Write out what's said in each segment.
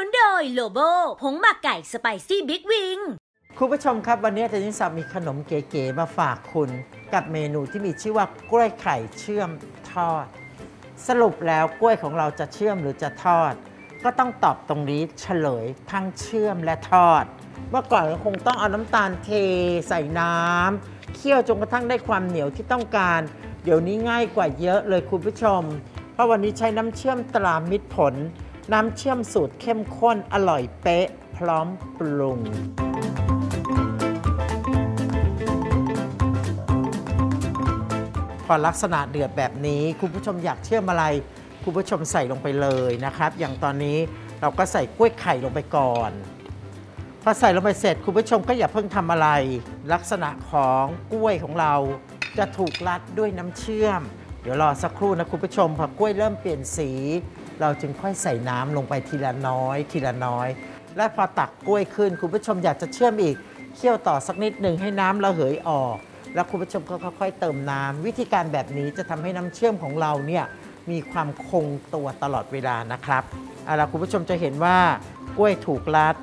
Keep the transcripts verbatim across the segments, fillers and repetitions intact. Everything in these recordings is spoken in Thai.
นุนโดยโลโบผงหมักไก่สไปซี่บิ๊กวิงคุณผู้ชมครับวันนี้อาจารย์ยิ่งศักดิ์มีขนมเก๋ๆมาฝากคุณกับเมนูที่มีชื่อว่ากล้วยไข่เชื่อมทอดสรุปแล้วกล้วยของเราจะเชื่อมหรือจะทอดก็ต้องตอบตรงนี้เฉลยทั้งเชื่อมและทอดเมื่อก่อนเราคงต้องเอาน้ำตาลเทใส่น้ำเคี่ยวจนกระทั่งได้ความเหนียวที่ต้องการเดี๋ยวนี้ง่ายกว่าเยอะเลยคุณผู้ชมเพราะวันนี้ใช้น้ำเชื่อมตรามิตรผลน้ำเชื่อมสูตรเข้มข้นอร่อยเป๊ะพร้อมปรุงพอลักษณะเดือดแบบนี้คุณผู้ชมอยากเชื่อมอะไรคุณผู้ชมใส่ลงไปเลยนะครับอย่างตอนนี้เราก็ใส่กล้วยไข่ลงไปก่อนพอใส่ลงไปเสร็จคุณผู้ชมก็อย่าเพิ่งทำอะไรลักษณะของกล้วยของเราจะถูกรัดด้วยน้ำเชื่อมเดี๋ยวรอสักครู่นะคุณผู้ชมพอกล้วยเริ่มเปลี่ยนสีเราจึงค่อยใส่น้ำลงไปทีละน้อยทีละน้อยและพอตักกล้วยขึ้นคุณผู้ชมอยากจะเชื่อมอีกเคี่ยวต่อสักนิดหนึ่งให้น้ำระเหยออกแล้วคุณผู้ชมก็ค่อยๆเติมน้ำวิธีการแบบนี้จะทำให้น้ำเชื่อมของเราเนี่ยมีความคงตัวตลอดเวลานะครับเอาล่ะคุณผู้ชมจะเห็นว่ากล้วยถูกรัด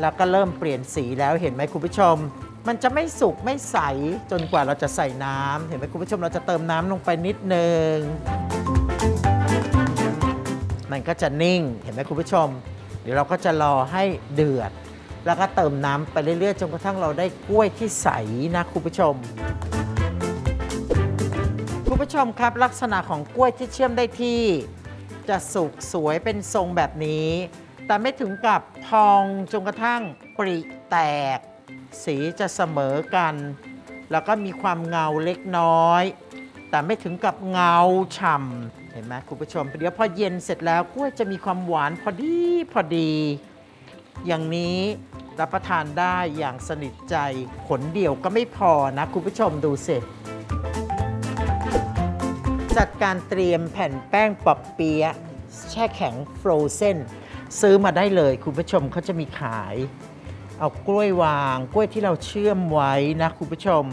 แล้วก็เริ่มเปลี่ยนสีแล้วเห็นไหมคุณผู้ชมมันจะไม่สุกไม่ใสจนกว่าเราจะใส่น้ำเห็นไหมคุณผู้ชมเราจะเติมน้ำลงไปนิดนึงมันก็จะนิ่งเห็นไหมคุณผู้ชมเดี๋ยวเราก็จะรอให้เดือดแล้วก็เติมน้ำไปเรื่อยๆจนกระทั่งเราได้กล้วยที่ใสนะคุณผู้ชมคุณผู้ชมครับลักษณะของกล้วยที่เชื่อมได้ที่จะสุกสวยเป็นทรงแบบนี้แต่ไม่ถึงกับพองจนกระทั่งปริแตกสีจะเสมอกันแล้วก็มีความเงาเล็กน้อยแต่ไม่ถึงกับเงาฉ่ำเห็นไหมคุณผู้ชมเดี๋ยวพอเย็นเสร็จแล้วกล้วยจะมีความหวานพอดีพอดีอย่างนี้รับประทานได้อย่างสนิทใจผลเดียวก็ไม่พอนะคุณผู้ชมดูสิจัดการเตรียมแผ่นแป้งปอบเปี๊ยะแช่แข็งฟรอเซนซื้อมาได้เลยคุณผู้ชมเขาจะมีขายเอากล้วยวางกล้วยที่เราเชื่อมไว้นะคุณผู้ชม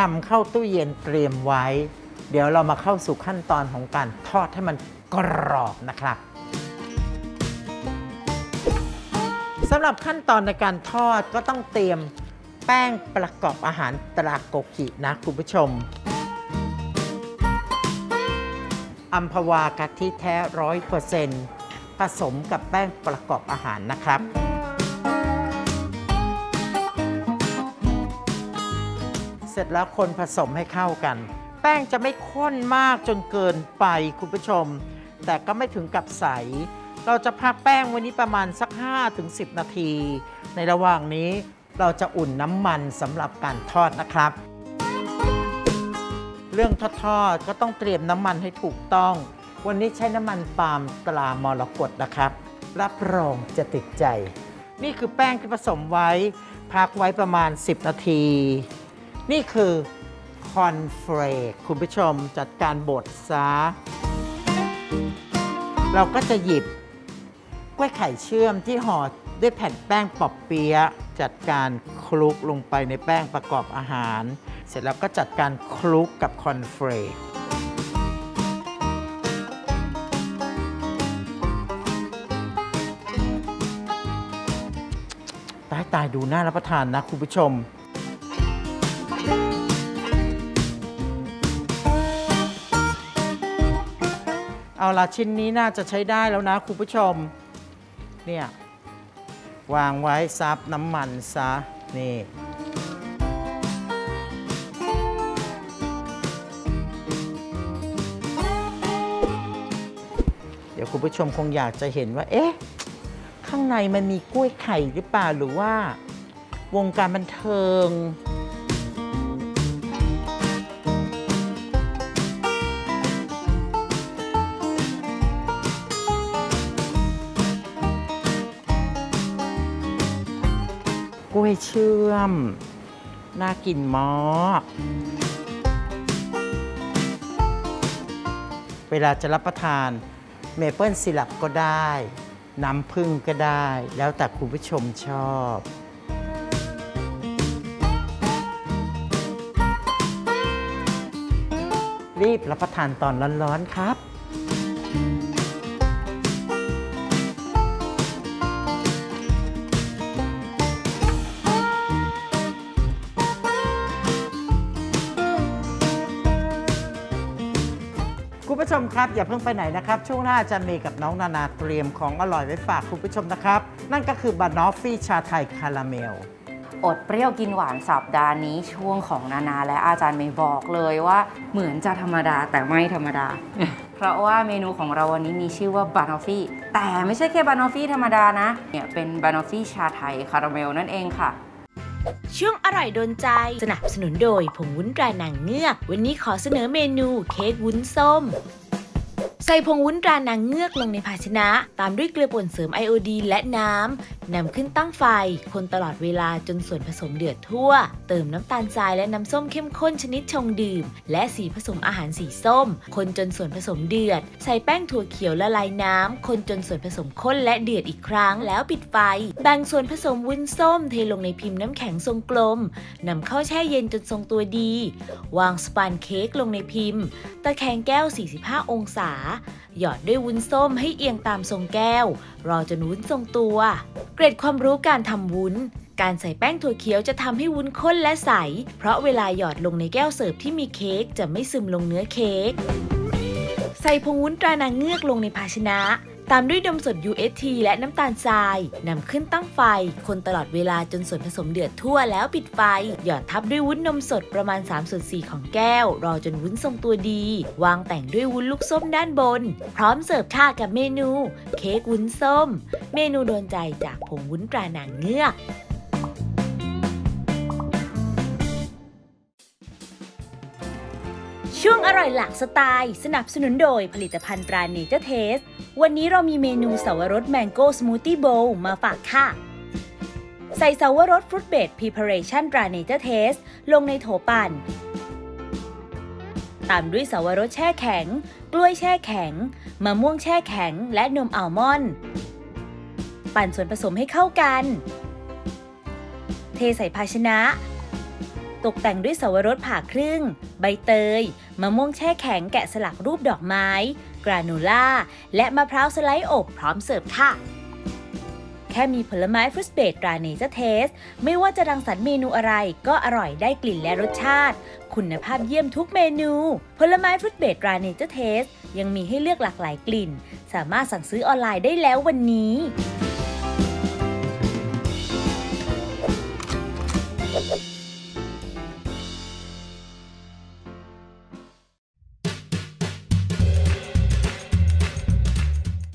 นำเข้าตู้เย็นเตรียมไว้เดี๋ยวเรามาเข้าสู่ขั้นตอนของการทอดให้มันกรอบนะครับสำหรับขั้นตอนในการทอดก็ต้องเตรียมแป้งประกอบอาหารตราโกกินะคุณผู้ชมอัมพวากะทิแท้ ร้อยเปอร์เซ็นต์ ผสมกับแป้งประกอบอาหารนะครับเสร็จแล้วคนผสมให้เข้ากันแป้งจะไม่ข้นมากจนเกินไปคุณผู้ชมแต่ก็ไม่ถึงกับใสเราจะพักแป้งไว้นี้ประมาณสัก ห้าถึงสิบ นาทีในระหว่างนี้เราจะอุ่นน้ำมันสำหรับการทอดนะครับเรื่องทอดๆก็ต้องเตรียมน้ำมันให้ถูกต้องวันนี้ใช้น้ำมันปาล์มตรามรกตนะครับรับรองจะติดใจนี่คือแป้งที่ผสมไว้พักไว้ประมาณสิบนาทีนี่คือคอนเฟลกคุณผู้ชมจัดการบดซะเราก็จะหยิบกล้วยไข่เชื่อมที่ห่อด้วยแผ่นแป้งปอบเปี๊ยะจัดการคลุกลงไปในแป้งประกอบอาหารเสร็จแล้วก็จัดการคลุกกับคอนเฟลกตายตายดูน่ารับประทานนะคุณผู้ชมเอาละชิ้นนี้น่าจะใช้ได้แล้วนะคุณผู้ชมเนี่ยวางไว้ซับน้ำมันซะนี่เดี๋ยวคุณผู้ชมคงอยากจะเห็นว่าเอ๊ะข้างในมันมีกล้วยไข่หรือเปล่าหรือว่าวงการบันเทิง กล้วยเชื่อมน่ากินมากเวลาจะรับประทานเมเปิ้ลซิรัปก็ได้น้ำผึ้งก็ได้แล้วแต่คุณผู้ชมชอบรีบรับประทานตอนร้อนๆครับคุณผู้ชมครับอย่าเพิ่งไปไหนนะครับช่วงหน้าอาจารย์เมย์กับน้องนานาเตรียมของอร่อยไว้ฝากคุณผู้ชมนะครับนั่นก็คือบานอฟฟี่ชาไทยคาราเมลอดเปรี้ยวกินหวานสัปดาห์นี้ช่วงของนานาและอาจารย์เมย์บอกเลยว่าเหมือนจะธรรมดาแต่ไม่ธรรมดา เพราะว่าเมนูของเราวันนี้มีชื่อว่าบานอฟฟี่แต่ไม่ใช่แค่บานอฟฟี่ธรรมดานะเนี่ยเป็นบานอฟฟี่ชาไทยคาราเมลนั่นเองค่ะช่วงอร่อยโดนใจสนับสนุนโดยผงวุ้นตรานางเงือกวันนี้ขอเสนอเมนูเค้กวุ้นส้มใส่ผงวุ้นตรานางเงือกลงในภาชนะตามด้วยเกลือป่นเสริมไอโอดีนและน้ำนำขึ้นตั้งไฟคนตลอดเวลาจนส่วนผสมเดือดทั่วเติมน้ำตาลทรายและน้ำส้มเข้มข้นชนิดชงดื่มและสีผสมอาหารสีส้มคนจนส่วนผสมเดือดใส่แป้งถั่วเขียวละลายน้ำคนจนส่วนผสมข้นและเดือดอีกครั้งแล้วปิดไฟแบ่งส่วนผสมวุ้นส้มเทลงในพิมพ์น้ำแข็งทรงกลมนำเข้าแช่เย็นจนทรงตัวดีวางสปานเค้กลงในพิมพ์ตะแคงแก้วสี่สิบห้าองศาหยอดด้วยวุ้นส้มให้เอียงตามทรงแก้วรอจนวุ้นทรงตัวเกร็ดความรู้การทำวุ้นการใส่แป้งถั่วเขียวจะทำให้วุ้นข้นและใสเพราะเวลาหยอดลงในแก้วเสิร์ฟที่มีเค้กจะไม่ซึมลงเนื้อเค้กใส่ผงวุ้นตรานางเงือกลงในภาชนะตามด้วยนมสด ยู เอส ที และน้ำตาลทรายนำขึ้นตั้งไฟคนตลอดเวลาจนส่วนผสมเดือดทั่วแล้วปิดไฟหยอดทับด้วยวุ้นนมสดประมาณสามส่วนสี่ของแก้วรอจนวุ้นทรงตัวดีวางแต่งด้วยวุ้นลูกส้มด้านบนพร้อมเสิร์ฟท่ากับเมนูเค้กวุ้นส้มเมนูโดนใจจากผงวุ้นตรานางเงือกช่วงอร่อยหลากสไตล์สนับสนุนโดยผลิตภัณฑ์ตราเนเจอร์เทสวันนี้เรามีเมนูเสาวรสแมงโก้สมูทตี้โบว์มาฝากค่ะใส่เสาวรสฟรุตเบดพรีเพเรชั่นตราเนเจอร์เทสลงในโถปั่นตามด้วยเสาวรสแช่แข็งกล้วยแช่แข็งมะม่วงแช่แข็งและนมอัลมอนด์ปั่นส่วนผสมให้เข้ากันเทใส่ภาชนะตกแต่งด้วยเสาวรสผ่าครึ่งใบเตยมะม่วงแช่แข็งแกะสลักรูปดอกไม้กราโนล่าและมะพร้าวสไลซ์อบพร้อมเสิร์ฟค่ะแค่มีผลไม้ฟรุตเบดตราเนเจอร์เทสไม่ว่าจะรังสรรค์เมนูอะไรก็อร่อยได้กลิ่นและรสชาติคุณภาพเยี่ยมทุกเมนูผลไม้ฟรุตเบดตราเนเจอร์เทสยังมีให้เลือกหลากหลายกลิ่นสามารถสั่งซื้อออนไลน์ได้แล้ววันนี้